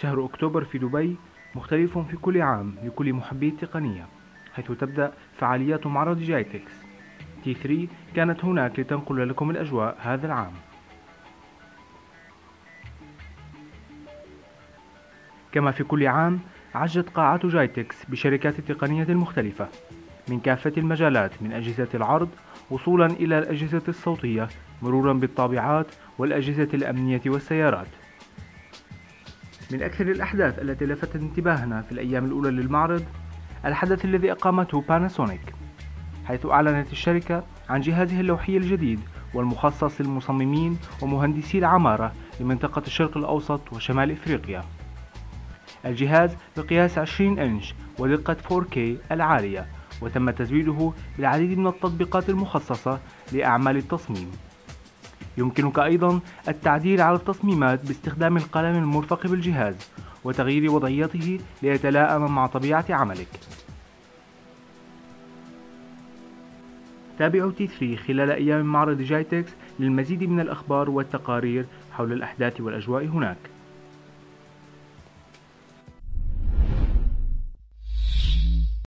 شهر أكتوبر في دبي مختلف في كل عام لكل محبي التقنية، حيث تبدأ فعاليات معرض جايتكس. T3 كانت هناك لتنقل لكم الأجواء هذا العام. كما في كل عام عجت قاعة جايتكس بشركات التقنية المختلفة من كافة المجالات، من أجهزة العرض وصولا إلى الأجهزة الصوتية، مرورا بالطابعات والأجهزة الأمنية والسيارات. من أكثر الأحداث التي لفتت انتباهنا في الأيام الأولى للمعرض الحدث الذي أقامته باناسونيك، حيث أعلنت الشركة عن جهازها اللوحي الجديد والمخصص للمصممين ومهندسي العمارة لمنطقة الشرق الأوسط وشمال إفريقيا. الجهاز بقياس 20 إنش ودقة 4K العالية، وتم تزويده بالعديد من التطبيقات المخصصة لأعمال التصميم. يمكنك أيضا التعديل على التصميمات باستخدام القلم المرفق بالجهاز وتغيير وضعيته ليتلائم مع طبيعة عملك. تابعوا T3 خلال أيام معرض جايتكس للمزيد من الأخبار والتقارير حول الأحداث والأجواء هناك.